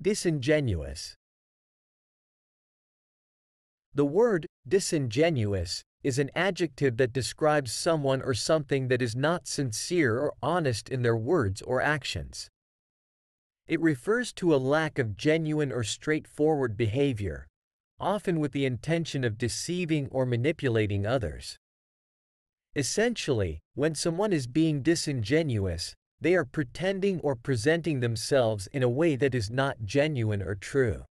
Disingenuous. The word disingenuous is an adjective that describes someone or something that is not sincere or honest in their words or actions. It refers to a lack of genuine or straightforward behavior, often with the intention of deceiving or manipulating others. Essentially, when someone is being disingenuous, they are pretending or presenting themselves in a way that is not genuine or true.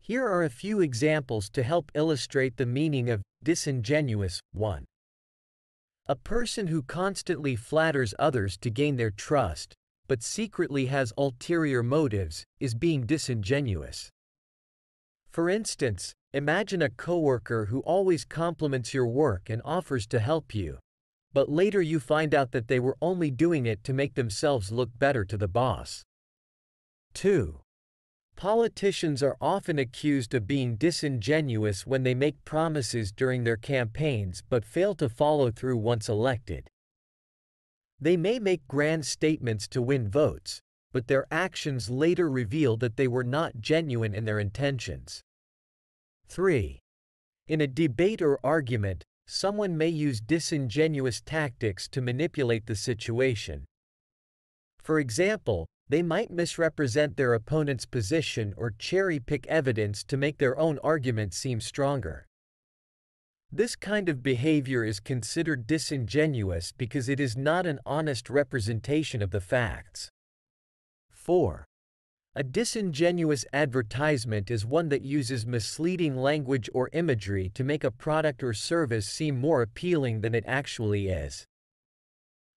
Here are a few examples to help illustrate the meaning of disingenuous. 1. A person who constantly flatters others to gain their trust, but secretly has ulterior motives, is being disingenuous. For instance, imagine a coworker who always compliments your work and offers to help you, but later you find out that they were only doing it to make themselves look better to the boss. 2. Politicians are often accused of being disingenuous when they make promises during their campaigns but fail to follow through once elected. They may make grand statements to win votes, but their actions later reveal that they were not genuine in their intentions. 3. In a debate or argument, someone may use disingenuous tactics to manipulate the situation. For example, they might misrepresent their opponent's position or cherry-pick evidence to make their own argument seem stronger. This kind of behavior is considered disingenuous because it is not an honest representation of the facts. 4. A disingenuous advertisement is one that uses misleading language or imagery to make a product or service seem more appealing than it actually is.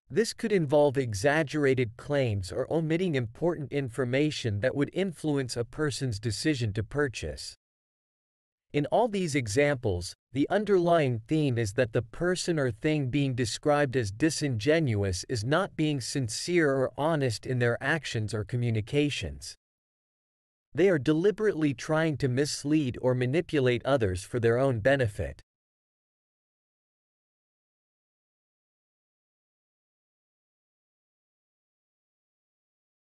This could involve exaggerated claims or omitting important information that would influence a person's decision to purchase. In all these examples, the underlying theme is that the person or thing being described as disingenuous is not being sincere or honest in their actions or communications. They are deliberately trying to mislead or manipulate others for their own benefit.